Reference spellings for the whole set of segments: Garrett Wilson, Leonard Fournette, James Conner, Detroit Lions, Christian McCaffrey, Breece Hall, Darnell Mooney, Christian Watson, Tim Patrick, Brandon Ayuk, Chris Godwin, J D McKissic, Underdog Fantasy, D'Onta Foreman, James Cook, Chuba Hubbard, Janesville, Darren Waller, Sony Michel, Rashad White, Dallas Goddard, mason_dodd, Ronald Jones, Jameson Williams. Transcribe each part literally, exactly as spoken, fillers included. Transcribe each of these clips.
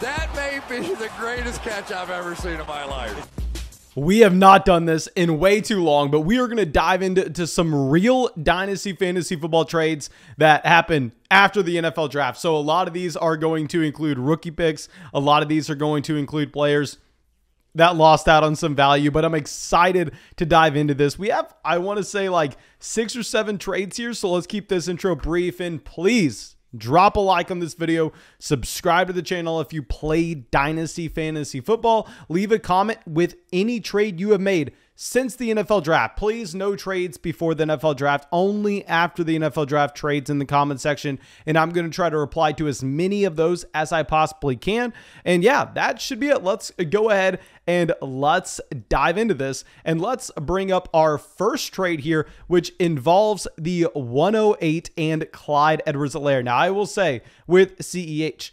That may be the greatest catch I've ever seen in my life. We have not done this in way too long, but we are going to dive into to some real dynasty fantasy football trades that happen after the N F L draft. So a lot of these are going to include rookie picks. A lot of these are going to include players that lost out on some value, but I'm excited to dive into this. We have, I want to say, like six or seven trades here. So let's keep this intro brief, and please drop a like on this video, subscribe to the channel if you play Dynasty Fantasy Football, leave a comment with any trade you have made since the N F L Draft. Please, no trades before the N F L Draft, only after the N F L Draft trades in the comment section, and I'm going to try to reply to as many of those as I possibly can. And yeah, that should be it. Let's go ahead and let's dive into this, and let's bring up our first trade here, which involves the one oh eight and Clyde Edwards-Helaire. Now, I will say with C E H,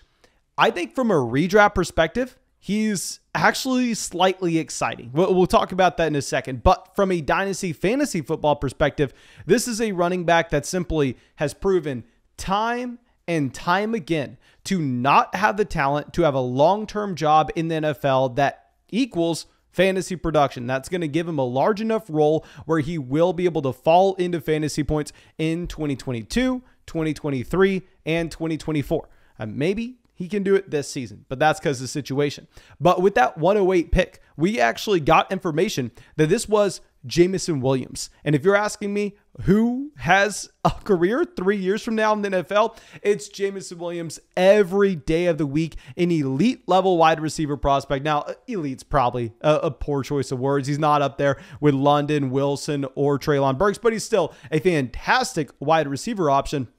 I think from a redraft perspective, he's actually slightly exciting. We'll talk about that in a second. But from a dynasty fantasy football perspective, this is a running back that simply has proven time and time again to not have the talent to have a long-term job in the N F L that equals fantasy production. That's going to give him a large enough role where he will be able to fall into fantasy points in twenty twenty-two, twenty twenty-three, and twenty twenty-four. Uh, maybe he can do it this season, but that's because of the situation. But with that one oh eight pick, we actually got information that this was Jameson Williams. And if you're asking me who has a career three years from now in the N F L, it's Jameson Williams every day of the week, an elite level wide receiver prospect. Now, elite's probably a, a poor choice of words. He's not up there with London, Wilson, or Treylon Burks, but he's still a fantastic wide receiver option.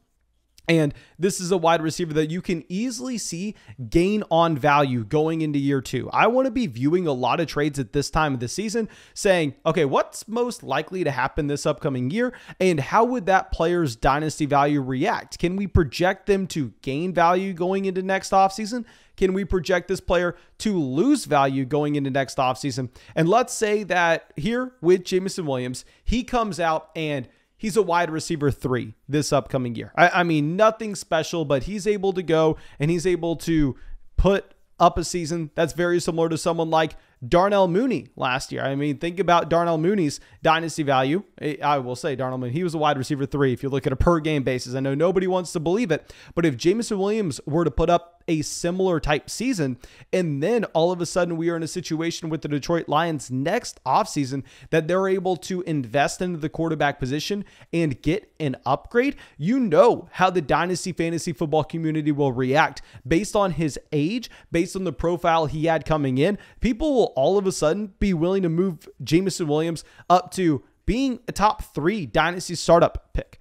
And this is a wide receiver that you can easily see gain on value going into year two. I want to be viewing a lot of trades at this time of the season saying, okay, what's most likely to happen this upcoming year? And how would that player's dynasty value react? Can we project them to gain value going into next offseason? Can we project this player to lose value going into next offseason? And let's say that here with Jameson Williams, he comes out and he's a wide receiver three this upcoming year. I, I mean, nothing special, but he's able to go and he's able to put up a season that's very similar to someone like Darnell Mooney last year. I mean, think about Darnell Mooney's dynasty value. I will say Darnell Mooney, he was a wide receiver three if you look at a per game basis. I know nobody wants to believe it, but if Jameson Williams were to put up a similar type season, and then all of a sudden we are in a situation with the Detroit Lions next offseason that they're able to invest into the quarterback position and get an upgrade, you know how the dynasty fantasy football community will react based on his age, based on the profile he had coming in. People will all of a sudden be willing to move Jameson Williams up to being a top three dynasty startup pick.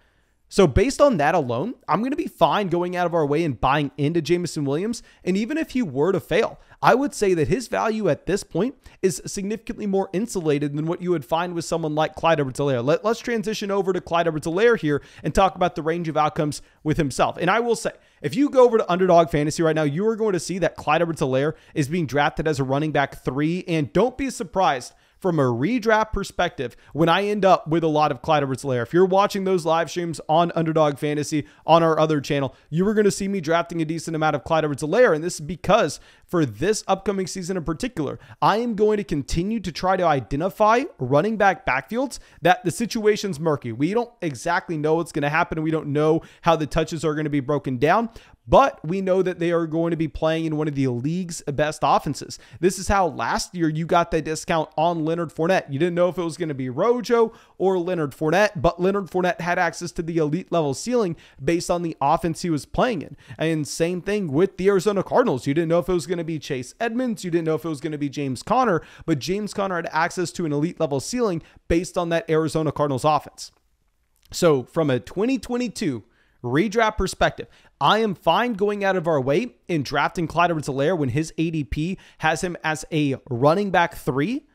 So based on that alone, I'm going to be fine going out of our way and buying into Jameson Williams. And even if he were to fail, I would say that his value at this point is significantly more insulated than what you would find with someone like Clyde Edwards-Helaire. Let, let's transition over to Clyde Edwards-Helaire here and talk about the range of outcomes with himself. And I will say, if you go over to Underdog Fantasy right now, you are going to see that Clyde Edwards-Helaire is being drafted as a running back three. And don't be surprised from a redraft perspective when I end up with a lot of Clyde Edwards-Helaire. If you're watching those live streams on Underdog Fantasy on our other channel, you were going to see me drafting a decent amount of Clyde Edwards-Helaire, and this is because for this upcoming season in particular, I am going to continue to try to identify running back backfields that the situation's murky. We don't exactly know what's going to happen. We don't know how the touches are going to be broken down, but we know that they are going to be playing in one of the league's best offenses. This is how last year you got the discount on Leonard Fournette. You didn't know if it was going to be Rojo or Leonard Fournette, but Leonard Fournette had access to the elite level ceiling based on the offense he was playing in. And same thing with the Arizona Cardinals. You didn't know if it was going to be Chase Edmonds. You didn't know if it was going to be James Conner, but James Conner had access to an elite level ceiling based on that Arizona Cardinals offense. So from a twenty twenty-two redraft perspective, I am fine going out of our way in drafting Clyde Edwards-Helaire when his A D P has him as a running back three,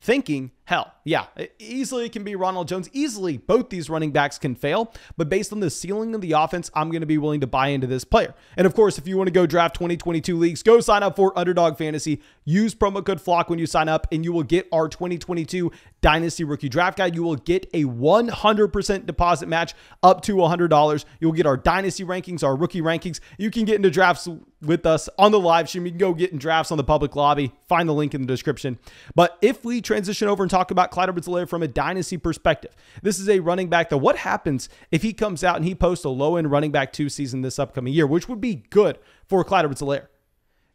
thinking, hell, yeah, easily it can be Ronald Jones. Easily both these running backs can fail, but based on the ceiling of the offense, I'm going to be willing to buy into this player. And of course, if you want to go draft twenty twenty-two leagues, go sign up for Underdog Fantasy. Use promo code FLOCK when you sign up, and you will get our twenty twenty-two Dynasty Rookie Draft Guide. You will get a one hundred percent deposit match up to one hundred dollars. You'll get our Dynasty rankings, our rookie rankings. You can get into drafts with us on the live stream. You can go get in drafts on the public lobby. Find the link in the description. But if we transition over and talk about Clyde Edwards-Helaire from a dynasty perspective, this is a running back that what happens if he comes out and he posts a low-end running back two season this upcoming year, which would be good for Clyde Edwards-Helaire.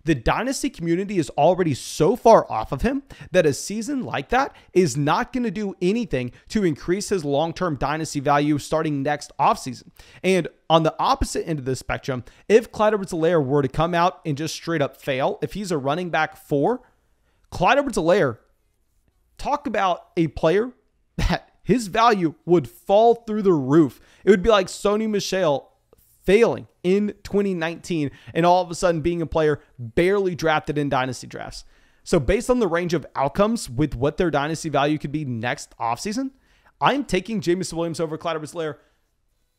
The dynasty community is already so far off of him that a season like that is not going to do anything to increase his long-term dynasty value starting next offseason. And on the opposite end of the spectrum, if Clyde Edwards-Helaire were to come out and just straight up fail, if he's a running back four, Clyde Edwards-Helaire, talk about a player that his value would fall through the roof. It would be like Sony Michel failing in twenty nineteen and all of a sudden being a player barely drafted in dynasty drafts. So based on the range of outcomes with what their dynasty value could be next offseason, I'm taking Jameson Williams over Clyde Edwards-Helaire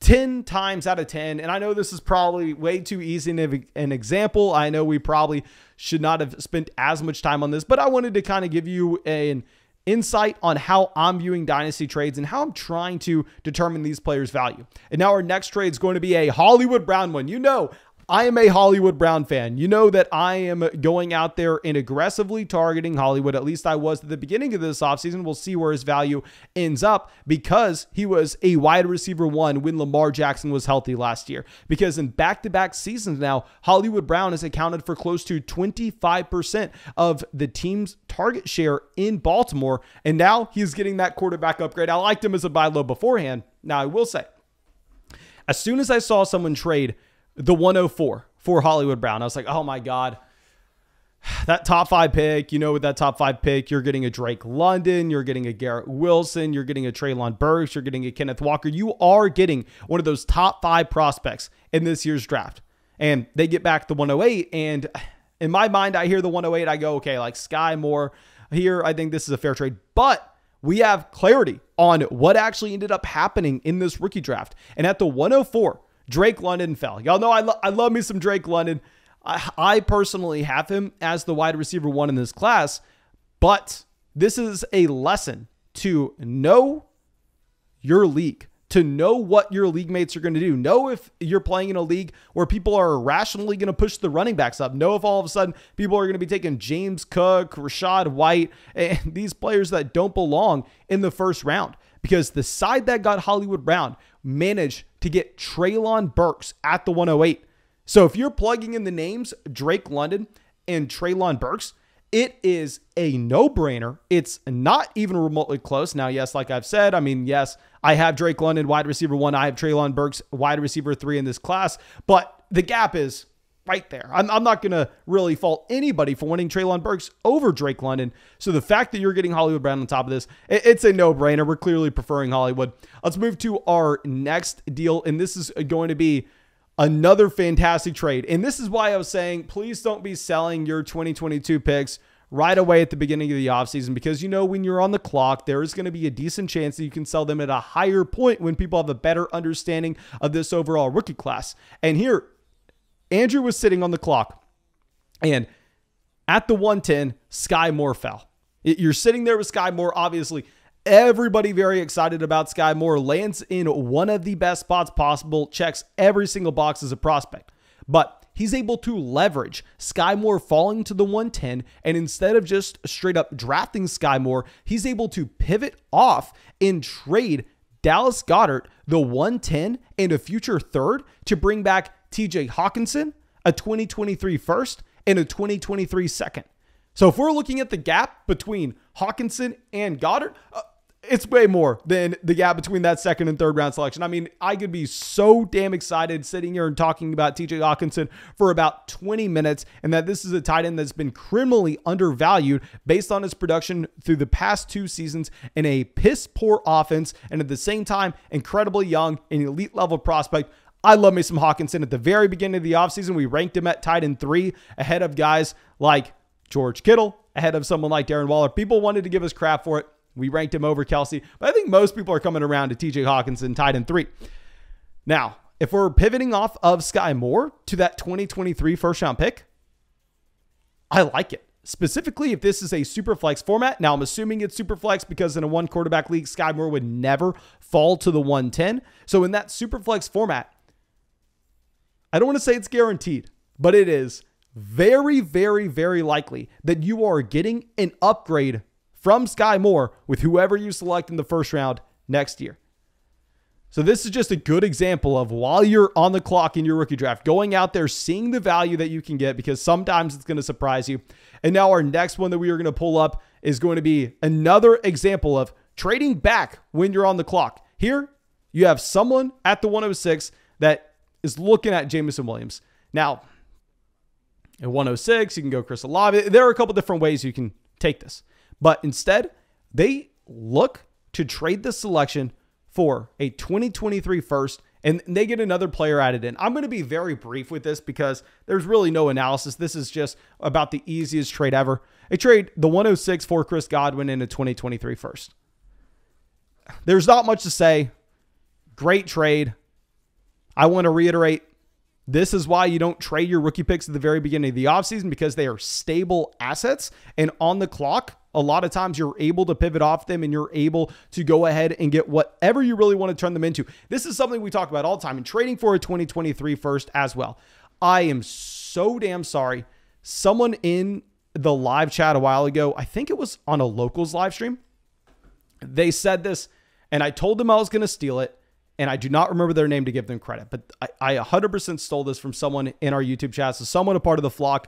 ten times out of ten. And I know this is probably way too easy an example. I know we probably should not have spent as much time on this, but I wanted to kind of give you an insight on how I'm viewing dynasty trades and how I'm trying to determine these players' value. And now our next trade is going to be a Hollywood Brown one. You know, I am a Hollywood Brown fan. You know that I am going out there and aggressively targeting Hollywood. At least I was at the beginning of this offseason. We'll see where his value ends up because he was a wide receiver one when Lamar Jackson was healthy last year. Because in back-to-back seasons now, Hollywood Brown has accounted for close to twenty-five percent of the team's target share in Baltimore. And now he's getting that quarterback upgrade. I liked him as a buy low beforehand. Now I will say, as soon as I saw someone trade the one oh four for Hollywood Brown, I was like, oh my God, that top five pick, you know, with that top five pick, you're getting a Drake London, you're getting a Garrett Wilson, you're getting a Treylon Burks, you're getting a Kenneth Walker. You are getting one of those top five prospects in this year's draft. And they get back the one oh eight. And in my mind, I hear the one oh eight. I go, okay, like Sky Moore here. I think this is a fair trade, but we have clarity on what actually ended up happening in this rookie draft. And at the one oh four, Drake London fell. Y'all know I, lo I love me some Drake London. I, I personally have him as the wide receiver one in this class, but this is a lesson to know your league, to know what your league mates are going to do. Know if you're playing in a league where people are irrationally going to push the running backs up. Know if all of a sudden people are going to be taking James Cook, Rashad White, and these players that don't belong in the first round. Because the side that got Hollywood Brown managed to get Treylon Burks at the one oh eight. So if you're plugging in the names Drake London and Treylon Burks, it is a no-brainer. It's not even remotely close. Now, yes, like I've said, I mean, yes, I have Drake London, wide receiver one. I have Treylon Burks, wide receiver three in this class. But the gap is right there. I'm, I'm not going to really fault anybody for wanting Treylon Burks over Drake London. So the fact that you're getting Hollywood Brown on top of this, it, it's a no-brainer. We're clearly preferring Hollywood. Let's move to our next deal, and this is going to be another fantastic trade. And this is why I was saying, please don't be selling your twenty twenty-two picks right away at the beginning of the offseason, because you know when you're on the clock, there is going to be a decent chance that you can sell them at a higher point when people have a better understanding of this overall rookie class. And here, Andrew was sitting on the clock, and at the one ten, Sky Moore fell. You're sitting there with Sky Moore. Obviously, everybody very excited about Sky Moore. Lands in one of the best spots possible, checks every single box as a prospect. But he's able to leverage Sky Moore falling to the one ten, and instead of just straight up drafting Sky Moore, he's able to pivot off and trade Dallas Goddard, the one ten, and a future third to bring back T J. Hockenson, a twenty twenty-three first, and a twenty twenty-three second. So if we're looking at the gap between Hockenson and Goddard, uh, it's way more than the gap between that second and third round selection. I mean, I could be so damn excited sitting here and talking about T J. Hockenson for about twenty minutes, and that this is a tight end that's been criminally undervalued based on his production through the past two seasons in a piss poor offense, and at the same time, incredibly young and elite level prospect. I love me some Hockenson. At the very beginning of the offseason, we ranked him at tight end three, ahead of guys like George Kittle, ahead of someone like Darren Waller. People wanted to give us crap for it. We ranked him over Kelsey, but I think most people are coming around to T J. Hockenson, tight end three. Now, if we're pivoting off of Sky Moore to that twenty twenty-three first round pick, I like it. Specifically, if this is a super flex format. Now, I'm assuming it's super flex because in a one quarterback league, Sky Moore would never fall to the one ten. So in that super flex format, I don't want to say it's guaranteed, but it is very, very, very likely that you are getting an upgrade from Sky Moore with whoever you select in the first round next year. So this is just a good example of, while you're on the clock in your rookie draft, going out there, seeing the value that you can get, because sometimes it's going to surprise you. And now our next one that we are going to pull up is going to be another example of trading back when you're on the clock. Here, you have someone at the one oh six that is looking at Jameson Williams. Now, at one oh six, you can go Chris Olave. There are a couple different ways you can take this. But instead, they look to trade this selection for a twenty twenty-three first, and they get another player added in. I'm going to be very brief with this because there's really no analysis. This is just about the easiest trade ever. I trade the one oh six for Chris Godwin in a twenty twenty-three first. There's not much to say. Great trade. I want to reiterate, this is why you don't trade your rookie picks at the very beginning of the offseason, because they are stable assets, and on the clock, a lot of times you're able to pivot off them and you're able to go ahead and get whatever you really want to turn them into. This is something we talk about all the time, and trading for a twenty twenty-three first as well. I am so damn sorry. Someone in the live chat a while ago, I think it was on a Locals live stream, they said this, and I told them I was going to steal it. And I do not remember their name to give them credit, but I, I one hundred percent stole this from someone in our YouTube chat. So someone a part of the flock,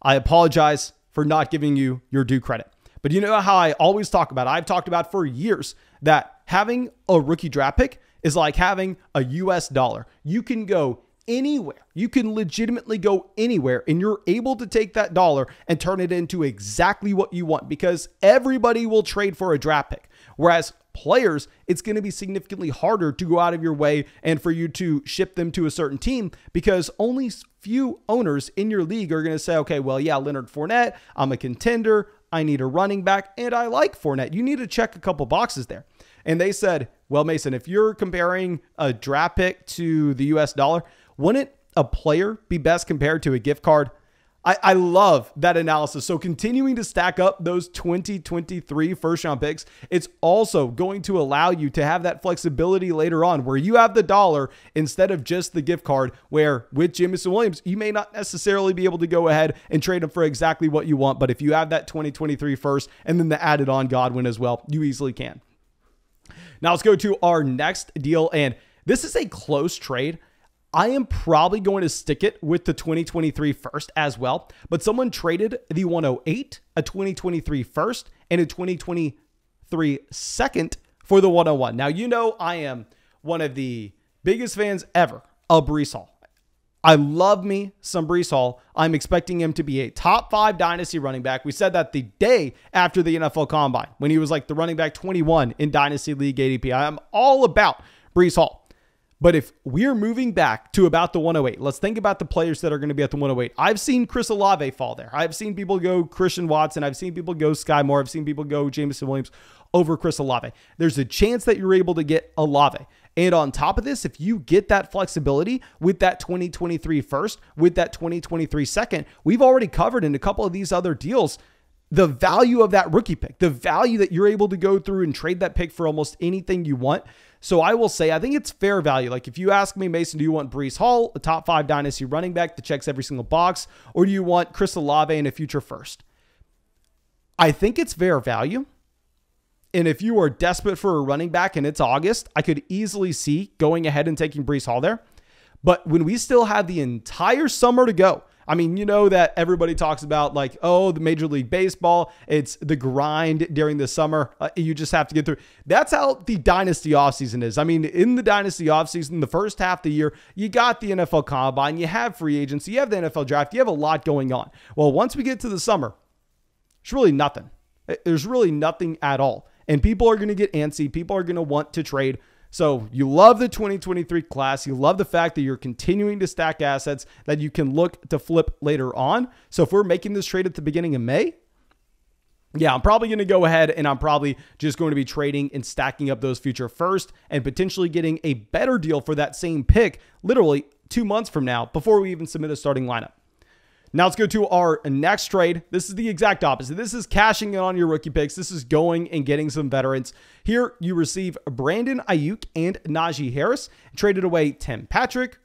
I apologize for not giving you your due credit. But you know how I always talk about, I've talked about for years, that having a rookie draft pick is like having a U S dollar. You can go anywhere. You can legitimately go anywhere, and you're able to take that dollar and turn it into exactly what you want, because everybody will trade for a draft pick. Whereas players, it's going to be significantly harder to go out of your way and for you to ship them to a certain team, because only few owners in your league are going to say, okay, well, yeah, Leonard Fournette, I'm a contender, I need a running back, and I like Fournette. You need to check a couple boxes there. And they said, well, Mason, if you're comparing a draft pick to the U S dollar, wouldn't a player be best compared to a gift card? I, I love that analysis. So continuing to stack up those twenty twenty-three first round picks, it's also going to allow you to have that flexibility later on where you have the dollar instead of just the gift card, where with Jameson Williams, you may not necessarily be able to go ahead and trade him for exactly what you want. But if you have that twenty twenty-three first and then the added on Godwin as well, you easily can. Now let's go to our next deal. And this is a close trade. I am probably going to stick it with the twenty twenty-three first as well, but someone traded the one oh eight, a twenty twenty-three first, and a twenty twenty-three second for the one oh one. Now, you know, I am one of the biggest fans ever of Breece Hall. I love me some Breece Hall. I'm expecting him to be a top five dynasty running back. We said that the day after the N F L Combine, when he was like the running back twenty-one in Dynasty League A D P. I'm all about Breece Hall. But if we're moving back to about the one oh eight, let's think about the players that are going to be at the one oh eight. I've seen Chris Olave fall there. I've seen people go Christian Watson. I've seen people go Sky Moore. I've seen people go Jameson Williams over Chris Olave. There's a chance that you're able to get Olave. And on top of this, if you get that flexibility with that twenty twenty-three first, with that twenty twenty-three second, we've already covered in a couple of these other deals the value of that rookie pick, the value that you're able to go through and trade that pick for almost anything you want. So I will say, I think it's fair value. Like if you ask me, Mason, do you want Breece Hall, a top five dynasty running back that checks every single box, or do you want Chris Olave in a future first? I think it's fair value. And if you are desperate for a running back and it's August, I could easily see going ahead and taking Breece Hall there. But when we still have the entire summer to go, I mean, you know that everybody talks about like, oh, the Major League Baseball, it's the grind during the summer. Uh, you just have to get through. That's how the dynasty offseason is. I mean, in the dynasty offseason, the first half of the year, you got the N F L Combine, you have free agency, you have the N F L Draft, you have a lot going on. Well, once we get to the summer, it's really nothing. There's really nothing at all. And people are going to get antsy. People are going to want to trade. So you love the twenty twenty-three class. You love the fact that you're continuing to stack assets that you can look to flip later on. So if we're making this trade at the beginning of May, yeah, I'm probably going to go ahead and I'm probably just going to be trading and stacking up those future first and potentially getting a better deal for that same pick literally two months from now before we even submit a starting lineup. Now let's go to our next trade. This is the exact opposite. This is cashing in on your rookie picks. This is going and getting some veterans. Here you receive Brandon Ayuk and Najee Harris. Traded away Tim Patrick,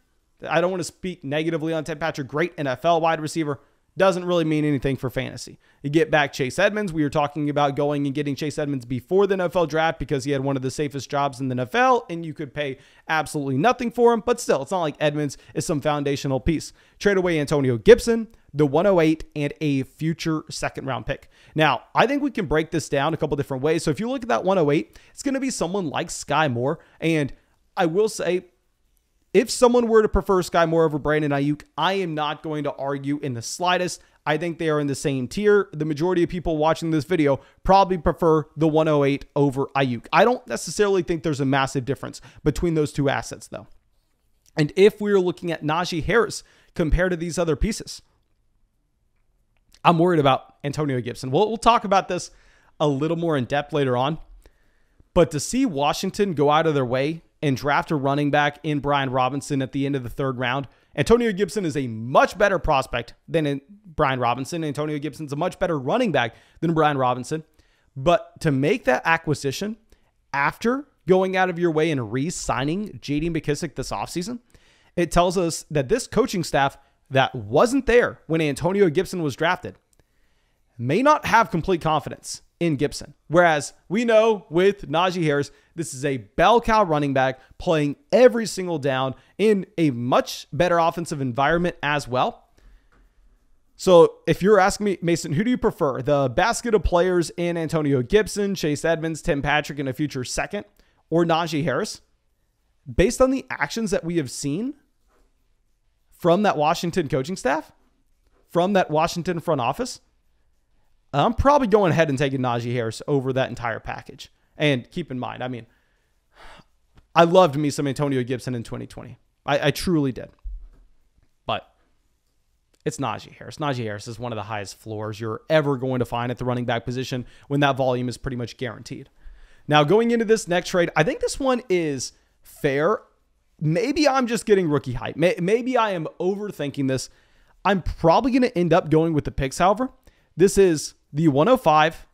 I don't want to speak negatively on Tim Patrick. Great N F L wide receiver. Doesn't really mean anything for fantasy. You get back Chase Edmonds. We were talking about going and getting Chase Edmonds before the N F L draft because he had one of the safest jobs in the N F L and you could pay absolutely nothing for him. But still, it's not like Edmonds is some foundational piece. Trade away Antonio Gibson, the one oh eight, and a future second round pick. Now, I think we can break this down a couple different ways. So if you look at that one oh eight, it's going to be someone like Sky Moore. And I will say, if someone were to prefer Sky Moore over Brandon Ayuk, I am not going to argue in the slightest. I think they are in the same tier. The majority of people watching this video probably prefer the one oh eight over Ayuk. I don't necessarily think there's a massive difference between those two assets, though. And if we were looking at Najee Harris compared to these other pieces, I'm worried about Antonio Gibson. We'll, we'll talk about this a little more in depth later on. But to see Washington go out of their way and draft a running back in Brian Robinson at the end of the third round. Antonio Gibson is a much better prospect than Brian Robinson. Antonio Gibson's a much better running back than Brian Robinson. But to make that acquisition after going out of your way and re-signing J D McKissic this offseason, it tells us that this coaching staff that wasn't there when Antonio Gibson was drafted may not have complete confidence in Gibson. Whereas we know with Najee Harris, this is a bell cow running back playing every single down in a much better offensive environment as well. So if you're asking me, Mason, who do you prefer? The basket of players in Antonio Gibson, Chase Edmonds, Tim Patrick in a future second, or Najee Harris? Based on the actions that we have seen from that Washington coaching staff, from that Washington front office, I'm probably going ahead and taking Najee Harris over that entire package. And keep in mind, I mean, I loved me some Antonio Gibson in twenty twenty. I, I truly did. But it's Najee Harris. Najee Harris is one of the highest floors you're ever going to find at the running back position when that volume is pretty much guaranteed. Now, going into this next trade, I think this one is fair. Maybe I'm just getting rookie hype. Maybe I am overthinking this. I'm probably going to end up going with the picks, however. This is the one oh five,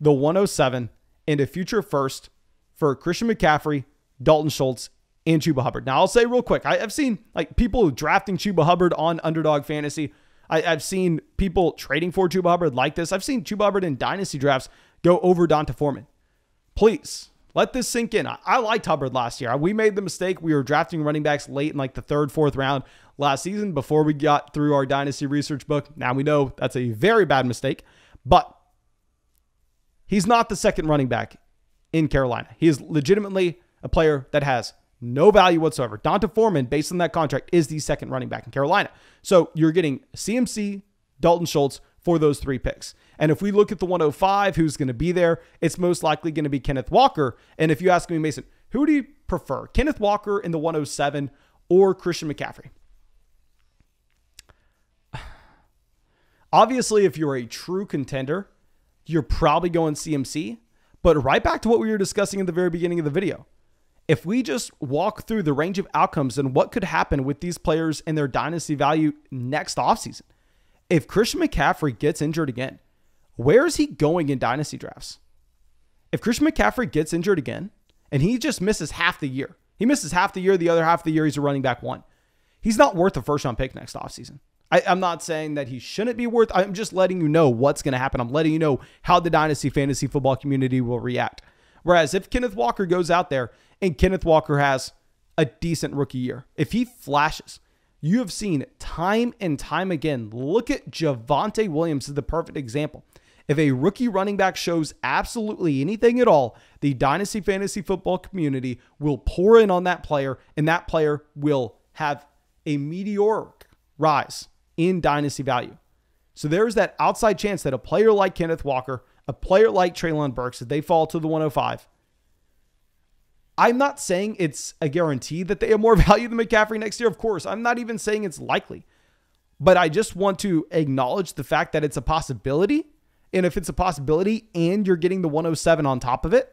the one oh seven, and a future first for Christian McCaffrey, Dalton Schultz, and Chuba Hubbard. Now, I'll say real quick, I, I've seen like people drafting Chuba Hubbard on Underdog Fantasy. I, I've seen people trading for Chuba Hubbard like this. I've seen Chuba Hubbard in dynasty drafts go over D'Onta Foreman. Please, let this sink in. I, I liked Hubbard last year. We made the mistake. We were drafting running backs late in like the third, fourth round last season before we got through our dynasty research book. Now we know that's a very bad mistake, but he's not the second running back in Carolina. He is legitimately a player that has no value whatsoever. D'Onta Foreman, based on that contract, is the second running back in Carolina. So you're getting C M C, Dalton Schultz for those three picks. And if we look at the one oh five, who's going to be there, it's most likely going to be Kenneth Walker. And if you ask me, Mason, who do you prefer? Kenneth Walker in the one oh seven or Christian McCaffrey? Obviously, if you're a true contender, you're probably going C M C. But right back to what we were discussing at the very beginning of the video. If we just walk through the range of outcomes and what could happen with these players and their dynasty value next offseason. If Christian McCaffrey gets injured again, where is he going in dynasty drafts? If Christian McCaffrey gets injured again and he just misses half the year, he misses half the year, the other half of the year he's a running back one. He's not worth a first round pick next offseason. I, I'm not saying that he shouldn't be worth. I'm just letting you know what's going to happen. I'm letting you know how the dynasty fantasy football community will react. Whereas if Kenneth Walker goes out there and Kenneth Walker has a decent rookie year, if he flashes, you have seen time and time again. Look at Javonte Williams is the perfect example. If a rookie running back shows absolutely anything at all, the dynasty fantasy football community will pour in on that player, and that player will have a meteoric rise in dynasty value. So there's that outside chance that a player like Kenneth Walker, a player like Treylon Burks, if they fall to the one oh five, I'm not saying it's a guarantee that they have more value than McCaffrey next year. Of course, I'm not even saying it's likely, but I just want to acknowledge the fact that it's a possibility. And if it's a possibility and you're getting the one oh seven on top of it,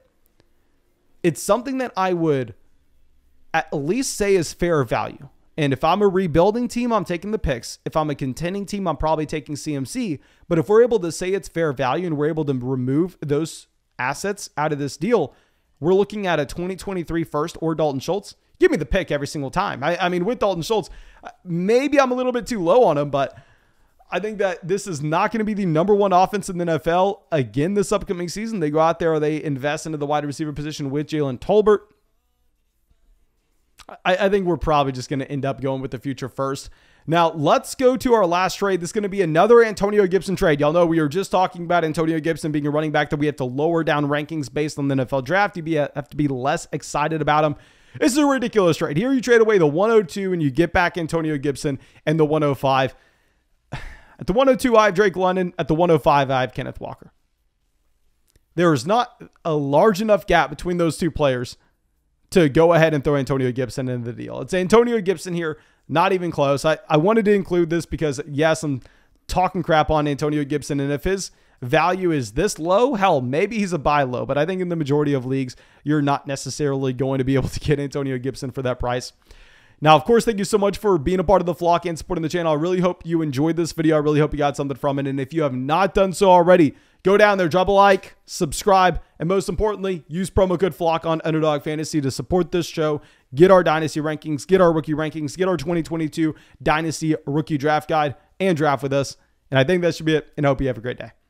it's something that I would at least say is fair value. And if I'm a rebuilding team, I'm taking the picks. If I'm a contending team, I'm probably taking C M C. But if we're able to say it's fair value and we're able to remove those assets out of this deal, we're looking at a twenty twenty-three first or Dalton Schultz. give me the pick every single time. I, I mean, with Dalton Schultz, maybe I'm a little bit too low on him, but I think that this is not going to be the number one offense in the N F L again this upcoming season. They go out there or they invest into the wide receiver position with Jalen Tolbert. I, I think we're probably just going to end up going with the future first. Now, let's go to our last trade. This is going to be another Antonio Gibson trade. Y'all know we were just talking about Antonio Gibson being a running back that we have to lower down rankings based on the N F L draft. You have to be less excited about him. This is a ridiculous trade. Here you trade away the one oh two and you get back Antonio Gibson and the one oh five. At the one oh two, I have Drake London. At the one oh five, I have Kenneth Walker. There is not a large enough gap between those two players to go ahead and throw Antonio Gibson into the deal. It's Antonio Gibson here, not even close. I, I wanted to include this because, yes, I'm talking crap on Antonio Gibson, and if his value is this low, hell, maybe he's a buy low, but I think in the majority of leagues, you're not necessarily going to be able to get Antonio Gibson for that price. Now, of course, thank you so much for being a part of the flock and supporting the channel. I really hope you enjoyed this video. I really hope you got something from it. And if you have not done so already, go down there, drop a like, subscribe, and most importantly, use promo code flock on Underdog Fantasy to support this show. Get our Dynasty rankings, get our rookie rankings, get our twenty twenty-two Dynasty Rookie Draft Guide, and draft with us. And I think that should be it, and I hope you have a great day.